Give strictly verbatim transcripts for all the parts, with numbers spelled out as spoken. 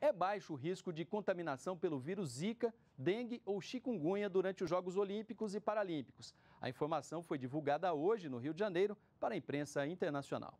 é baixo o risco de contaminação pelo vírus zika, dengue ou chikungunya durante os Jogos Olímpicos e Paralímpicos. A informação foi divulgada hoje no Rio de Janeiro para a imprensa internacional.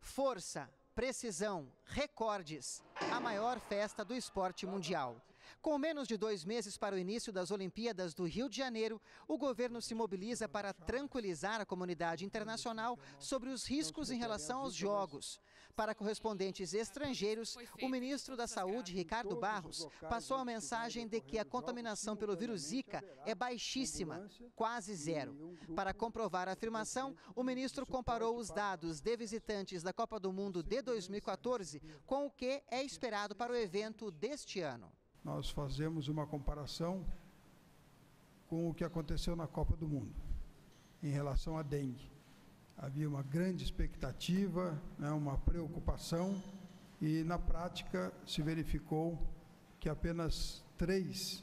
Força, precisão, recordes. A maior festa do esporte mundial. Com menos de dois meses para o início das Olimpíadas do Rio de Janeiro, o governo se mobiliza para tranquilizar a comunidade internacional sobre os riscos em relação aos Jogos. Para correspondentes estrangeiros, o ministro da Saúde, Ricardo Barros, passou a mensagem de que a contaminação pelo vírus Zika é baixíssima, quase zero. Para comprovar a afirmação, o ministro comparou os dados de visitantes da Copa do Mundo de dois mil e quatorze com o que é esperado para o evento deste ano. Nós fazemos uma comparação com o que aconteceu na Copa do Mundo, em relação à dengue. Havia uma grande expectativa, né, uma preocupação, e na prática se verificou que apenas três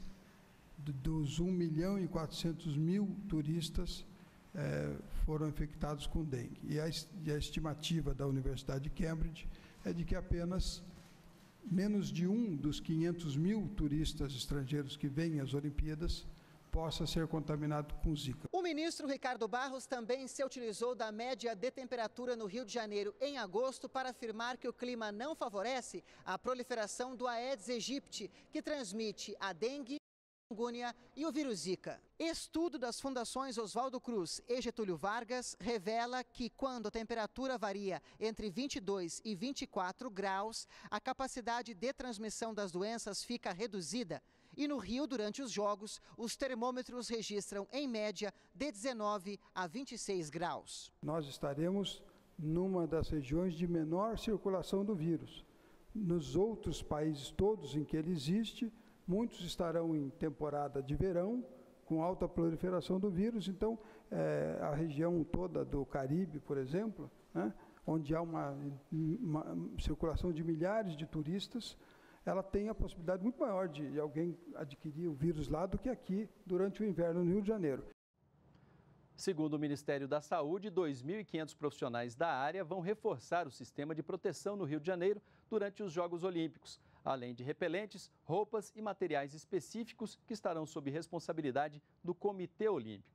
dos um milhão e quatrocentos mil turistas eh, foram infectados com dengue. E a, e a estimativa da Universidade de Cambridge é de que apenas menos de um dos quinhentos mil turistas estrangeiros que vêm às Olimpíadas possa ser contaminado com zika. O ministro Ricardo Barros também se utilizou da média de temperatura no Rio de Janeiro em agosto para afirmar que o clima não favorece a proliferação do Aedes aegypti, que transmite a dengue, chikungunya e o vírus zika. Estudo das fundações Oswaldo Cruz e Getúlio Vargas revela que quando a temperatura varia entre vinte e dois e vinte e quatro graus, a capacidade de transmissão das doenças fica reduzida. E no Rio, durante os Jogos, os termômetros registram, em média, de dezenove a vinte e seis graus. Nós estaremos numa das regiões de menor circulação do vírus. Nos outros países todos em que ele existe, muitos estarão em temporada de verão, com alta proliferação do vírus. Então, é, a região toda do Caribe, por exemplo, né, onde há uma, uma circulação de milhares de turistas, ela tem a possibilidade muito maior de, de alguém adquirir o vírus lá do que aqui durante o inverno no Rio de Janeiro. Segundo o Ministério da Saúde, dois mil e quinhentos profissionais da área vão reforçar o sistema de proteção no Rio de Janeiro durante os Jogos Olímpicos, além de repelentes, roupas e materiais específicos que estarão sob responsabilidade do Comitê Olímpico.